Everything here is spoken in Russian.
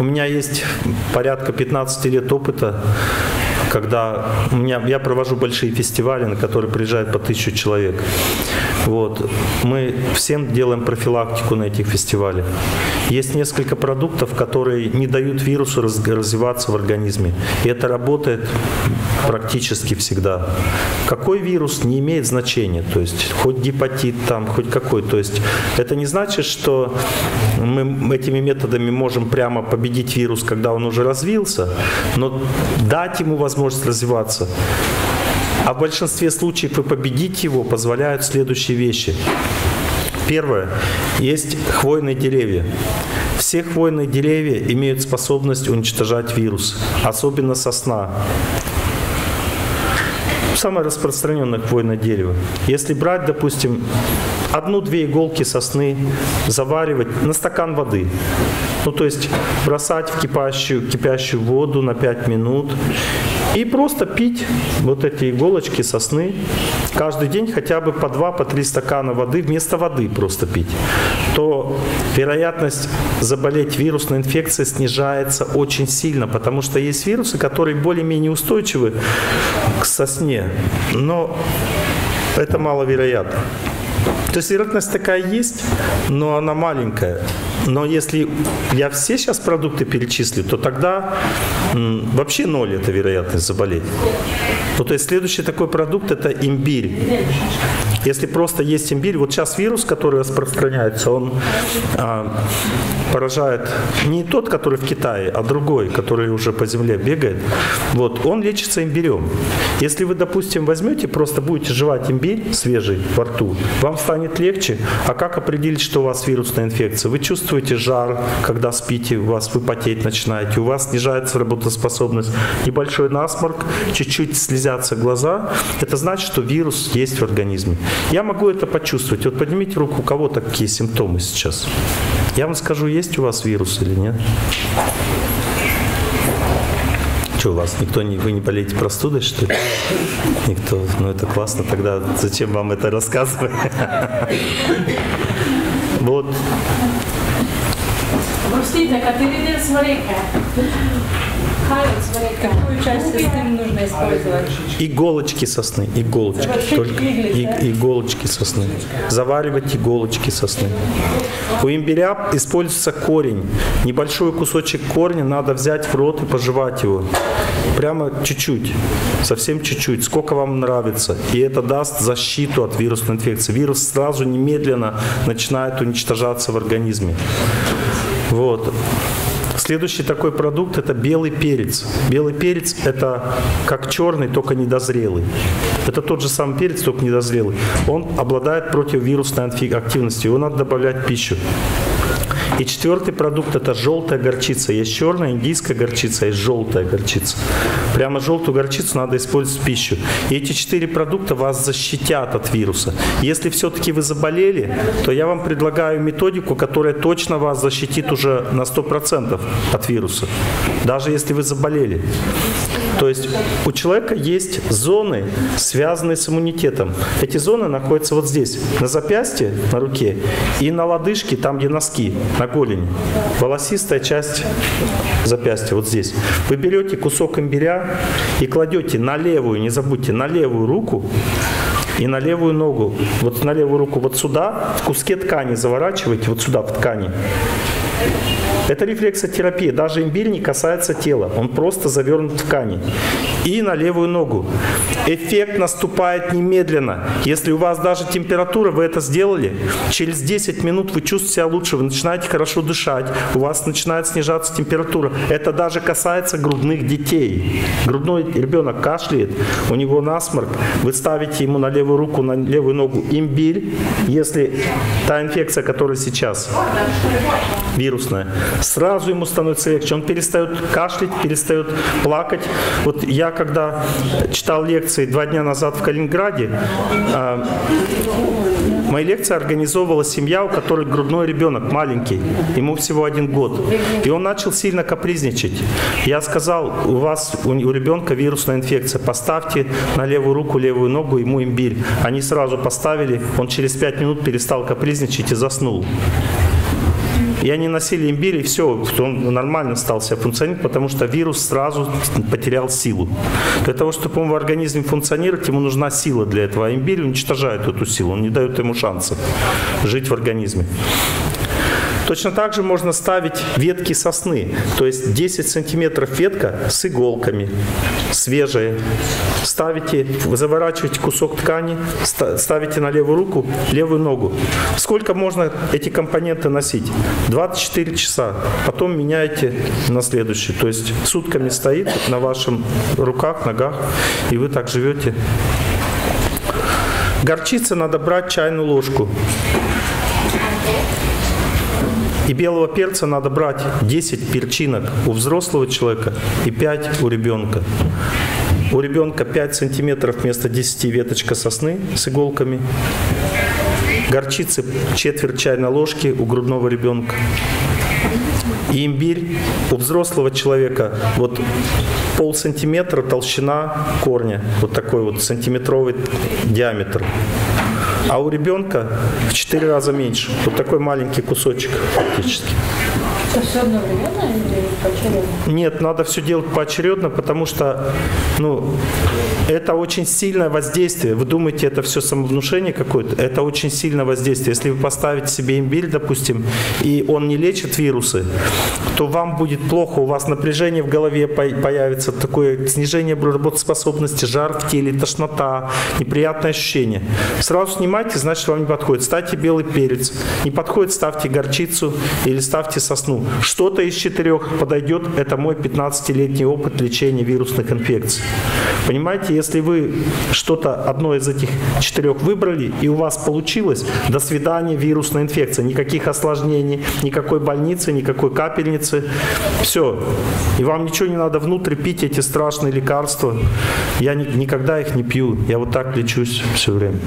У меня есть порядка 15 лет опыта, когда я провожу большие фестивали, на которые приезжает по 1000 человек. Вот. Мы всем делаем профилактику на этих фестивалях. Есть несколько продуктов, которые не дают вирусу развиваться в организме. И это работает практически всегда. Какой вирус, не имеет значения. То есть хоть гепатит там, хоть какой. То есть это не значит, что мы этими методами можем прямо победить вирус, когда он уже развился, но дать ему возможность развиваться. А в большинстве случаев и победить его позволяют следующие вещи. Первое. Есть хвойные деревья. Все хвойные деревья имеют способность уничтожать вирус, особенно сосна. Самое распространенное хвойное дерево. Если брать, допустим, одну-две иголки сосны, заваривать на стакан воды. Ну, то есть бросать в кипящую воду на 5 минут и просто пить вот эти иголочки сосны. Каждый день хотя бы по 2-3 стакана воды, вместо воды просто пить. То вероятность заболеть вирусной инфекцией снижается очень сильно, потому что есть вирусы, которые более-менее устойчивы к сосне, но это маловероятно. То есть вероятность такая есть, но она маленькая. Но если я все сейчас продукты перечислю, то тогда вообще 0 это вероятность заболеть. Ну, то есть следующий такой продукт — это имбирь. Если просто есть имбирь, вот сейчас вирус, который распространяется, он поражает не тот, который в Китае, а другой, который уже по земле бегает. Вот, он лечится имбирем. Если вы, допустим, возьмете, просто будете жевать имбирь свежий во рту, вам станет легче. А как определить, что у вас вирусная инфекция? Вы чувствуете жар, когда спите, вы потеть начинаете, у вас снижается работоспособность, небольшой насморк, чуть-чуть слезятся глаза. Это значит, что вирус есть в организме. Я могу это почувствовать. Вот поднимите руку, у кого такие симптомы сейчас. Я вам скажу, есть у вас вирус или нет. Что у вас, никто не, вы не болеете простудой, что ли? Никто, ну это классно, тогда зачем вам это рассказывать? Вот. Какую часть сосны нужно использовать? Иголочки сосны, иголочки. Только иголочки сосны. Заваривать иголочки сосны. У имбиря используется корень. Небольшой кусочек корня надо взять в рот и пожевать его. Прямо чуть-чуть, совсем чуть-чуть, сколько вам нравится. И это даст защиту от вирусной инфекции. Вирус сразу немедленно начинает уничтожаться в организме. Вот. Следующий такой продукт — это белый перец. Белый перец — это как черный, только недозрелый. Это тот же самый перец, только недозрелый. Он обладает противовирусной активностью, его надо добавлять в пищу. И четвертый продукт — это желтая горчица. Есть черная индийская горчица, есть желтая горчица. Прямо желтую горчицу надо использовать в пищу. И эти 4 продукта вас защитят от вируса. Если все-таки вы заболели, то я вам предлагаю методику, которая точно вас защитит уже на 100% от вируса. Даже если вы заболели. То есть у человека есть зоны, связанные с иммунитетом. Эти зоны находятся вот здесь, на запястье, на руке, и на лодыжке, там где носки, на голени. Волосистая часть запястья, вот здесь. Вы берете кусок имбиря и кладете на левую, не забудьте, на левую руку и на левую ногу. Вот на левую руку вот сюда, в куске ткани заворачиваете, вот сюда в ткани. Это рефлексотерапия. Даже имбирь не касается тела. Он просто завернут в ткани. И на левую ногу. Эффект наступает немедленно. Если у вас даже температура, вы это сделали, через 10 минут вы чувствуете себя лучше, вы начинаете хорошо дышать, у вас начинает снижаться температура. Это даже касается грудных детей. Грудной ребенок кашляет, у него насморк. Вы ставите ему на левую руку, на левую ногу имбирь. Если та инфекция, которая сейчас вирусная, сразу ему становится легче, он перестает кашлять, перестает плакать. Вот я когда читал лекции 2 дня назад в Калининграде, мои лекции организовывала семья, у которой грудной ребенок, маленький, ему всего 1 год. И он начал сильно капризничать. Я сказал, у ребенка вирусная инфекция, поставьте на левую руку, левую ногу ему имбирь. Они сразу поставили, он через 5 минут перестал капризничать и заснул. И они носили имбирь, и все, он нормально стал себя функционировать, потому что вирус сразу потерял силу. Для того, чтобы он в организме функционировать, ему нужна сила для этого. А имбирь уничтожает эту силу, он не дает ему шанса жить в организме. Точно так же можно ставить ветки сосны, то есть 10 сантиметров ветка с иголками, свежие. Ставите, заворачиваете кусок ткани, ставите на левую руку, левую ногу. Сколько можно эти компоненты носить? 24 часа. Потом меняете на следующий. То есть сутками стоит на ваших руках, ногах, и вы так живете. Горчицы надо брать чайную ложку. И белого перца надо брать 10 перчинок у взрослого человека и 5 у ребенка. У ребенка 5 сантиметров вместо 10 веточка сосны с иголками. Горчицы четверть чайной ложки у грудного ребенка. И имбирь у взрослого человека вот пол сантиметра толщина корня. Вот такой вот сантиметровый диаметр. А у ребенка в 4 раза меньше. Вот такой маленький кусочек фактически. Это все одновременно или поочередно? Нет, надо все делать поочередно, потому что это очень сильное воздействие. Вы думаете, это все самовнушение какое-то? Это очень сильное воздействие. Если вы поставите себе имбирь, допустим, и он не лечит вирусы, то вам будет плохо, у вас напряжение в голове появится, такое снижение работоспособности, жар в теле, тошнота, неприятное ощущение. Сразу снимайте, значит, вам не подходит. Ставьте белый перец. Не подходит, ставьте горчицу или ставьте сосну. Что-то из 4 подойдет, это мой 15-летний опыт лечения вирусных инфекций. Понимаете, если вы что-то одно из этих 4 выбрали, и у вас получилось, до свидания, вирусная инфекция. Никаких осложнений, никакой больницы, никакой капельницы. Все. И вам ничего не надо внутрь пить, эти страшные лекарства. Я никогда их не пью. Я вот так лечусь все время.